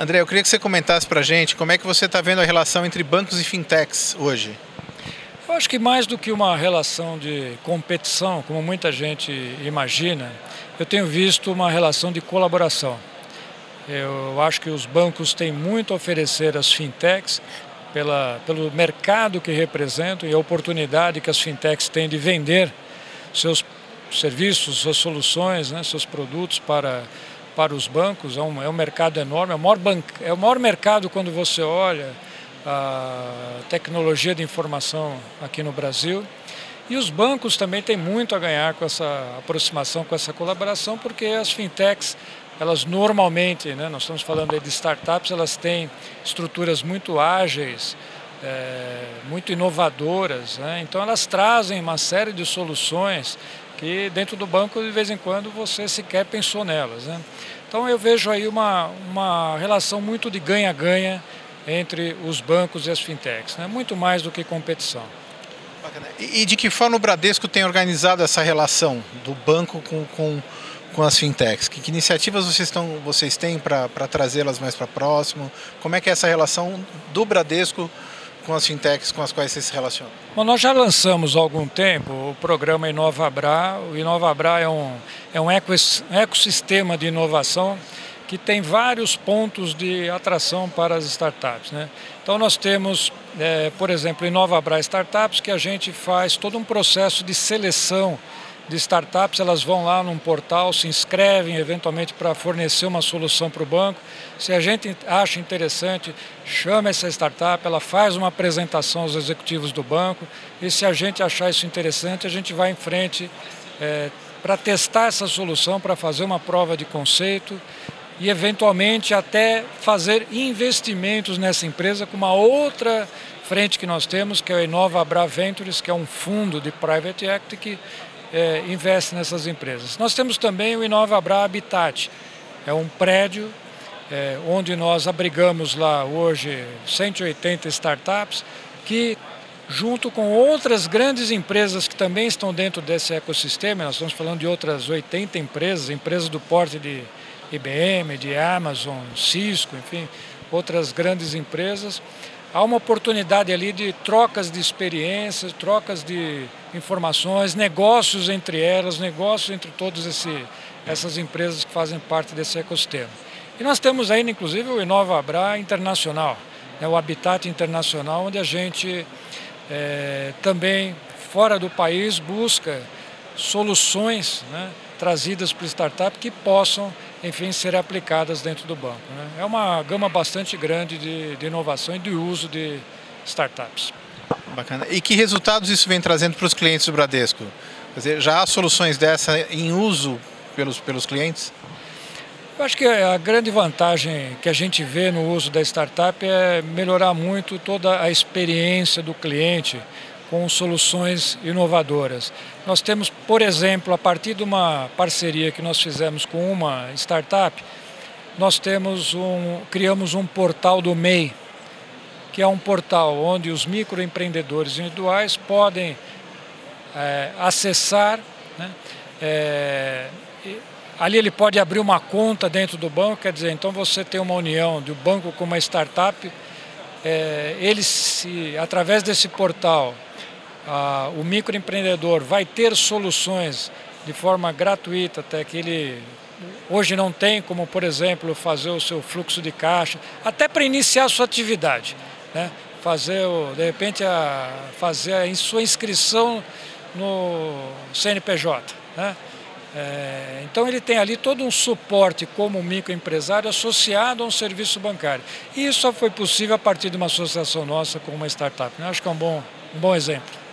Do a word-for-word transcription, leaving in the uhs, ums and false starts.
André, eu queria que você comentasse para a gente como é que você está vendo a relação entre bancos e fintechs hoje. Eu acho que mais do que uma relação de competição, como muita gente imagina, eu tenho visto uma relação de colaboração. Eu acho que os bancos têm muito a oferecer às fintechs pela, pelo mercado que representam e a oportunidade que as fintechs têm de vender seus serviços, suas soluções, né, seus produtos para, para os bancos. É um, é um mercado enorme, é o maior, banco, é o maior mercado quando você olha a tecnologia de informação aqui no Brasil. E os bancos também têm muito a ganhar com essa aproximação, com essa colaboração, porque as fintechs, elas normalmente, né, nós estamos falando aí de startups, elas têm estruturas muito ágeis, é, muito inovadoras, né? Então elas trazem uma série de soluções que dentro do banco, de vez em quando, você sequer pensou nelas, né? Então eu vejo aí uma, uma relação muito de ganha-ganha entre os bancos e as fintechs, né? Muito mais do que competição. Bacana. E de que forma o Bradesco tem organizado essa relação do banco com... com... com as fintechs? Que, que iniciativas vocês, estão, vocês têm para trazê-las mais para próximo? Como é que é essa relação do Bradesco com as fintechs com as quais vocês se relacionam? Bom, nós já lançamos há algum tempo o programa Inovabra. O Inovabra é um, é um ecossistema de inovação que tem vários pontos de atração para as startups, né? Então nós temos, é, por exemplo, Inovabra Startups, que a gente faz todo um processo de seleção de startups. Elas vão lá num portal, se inscrevem eventualmente para fornecer uma solução para o banco. Se a gente acha interessante, chama essa startup, ela faz uma apresentação aos executivos do banco e, se a gente achar isso interessante, a gente vai em frente é, para testar essa solução, para fazer uma prova de conceito e, eventualmente, até fazer investimentos nessa empresa com uma outra frente que nós temos, que é o Inovabra Ventures, que é um fundo de private equity que É, investe nessas empresas. Nós temos também o Inovabra Habitat, é um prédio é, onde nós abrigamos lá hoje cento e oitenta startups que, junto com outras grandes empresas que também estão dentro desse ecossistema, nós estamos falando de outras oitenta empresas, empresas do porte de I B M, de Amazon, Cisco, enfim, outras grandes empresas. Há uma oportunidade ali de trocas de experiências, trocas de informações, negócios entre elas, negócios entre todas essas empresas que fazem parte desse ecossistema. E nós temos ainda, inclusive, o Inovabra Internacional, né, o Habitat Internacional, onde a gente é, também, fora do país, busca soluções, né, trazidas para startup que possam, enfim, ser aplicadas dentro do banco, né? É uma gama bastante grande de, de inovação e de uso de startups. Bacana. E que resultados isso vem trazendo para os clientes do Bradesco? Quer dizer, já há soluções dessa em uso pelos, pelos clientes? Eu acho que a grande vantagem que a gente vê no uso da startup é melhorar muito toda a experiência do cliente com soluções inovadoras. Nós temos, por exemplo, a partir de uma parceria que nós fizemos com uma startup, nós temos um, criamos um portal do M E I, que é um portal onde os microempreendedores individuais podem é, acessar, né, é, ali ele pode abrir uma conta dentro do banco, quer dizer, então você tem uma união do banco com uma startup, é, ele se, através desse portal, ah, o microempreendedor vai ter soluções de forma gratuita, até que ele hoje não tem, como, por exemplo, fazer o seu fluxo de caixa, até para iniciar a sua atividade, né? Fazer, o, de repente, a, fazer a sua inscrição no C N P J, né? É, então ele tem ali todo um suporte como microempresário associado a um serviço bancário. E isso só foi possível a partir de uma associação nossa com uma startup, né? Acho que é um bom, um bom exemplo.